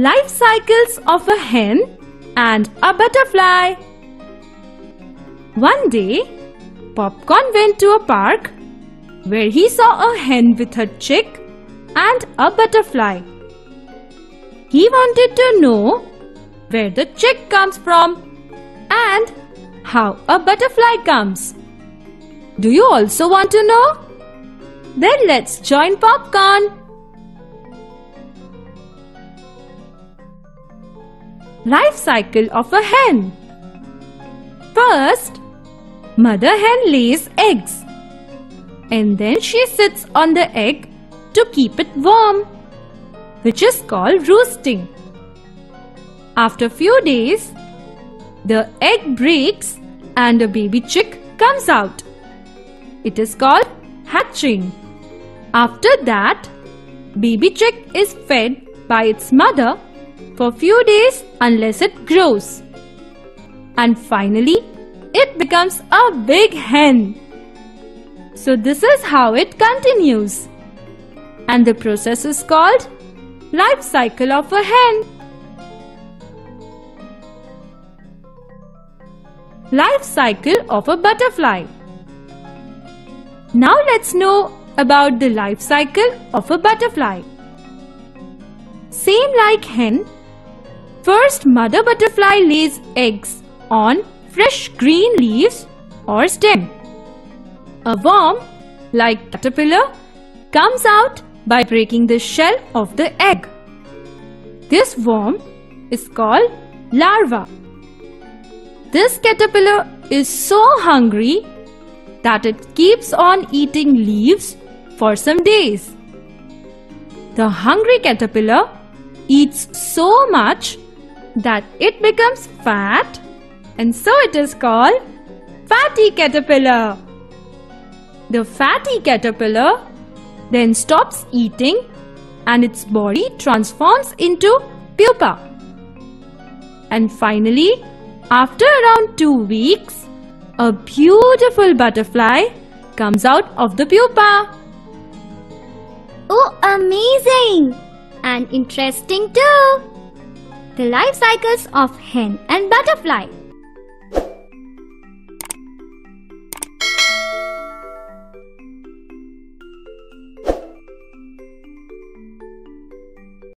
Life cycles of a hen and a butterfly. One day, Popcorn went to a park where he saw a hen with her chick and a butterfly. He wanted to know where the chick comes from and how a butterfly comes. Do you also want to know? Then let's join Popcorn. Life cycle of a hen. First, mother hen lays eggs, and then she sits on the egg to keep it warm, which is called roosting. After a few days, the egg breaks and a baby chick comes out. It is called hatching. After that, baby chick is fed by its mother for few days unless it grows. And finally, it becomes a big hen. So this is how it continues. And the process is called life cycle of a hen. Life cycle of a butterfly. Now let's know about the life cycle of a butterfly. Same like hen, first mother butterfly lays eggs on fresh green leaves or stem. A worm, like caterpillar, comes out by breaking the shell of the egg. This worm is called larva. This caterpillar is so hungry that it keeps on eating leaves for some days. The hungry caterpillar eats so much that it becomes fat, and so it is called fatty caterpillar. The fatty caterpillar then stops eating and its body transforms into pupa. And finally, after around 2 weeks, a beautiful butterfly comes out of the pupa. Oh, amazing! And interesting too! The life cycles of hen and butterfly.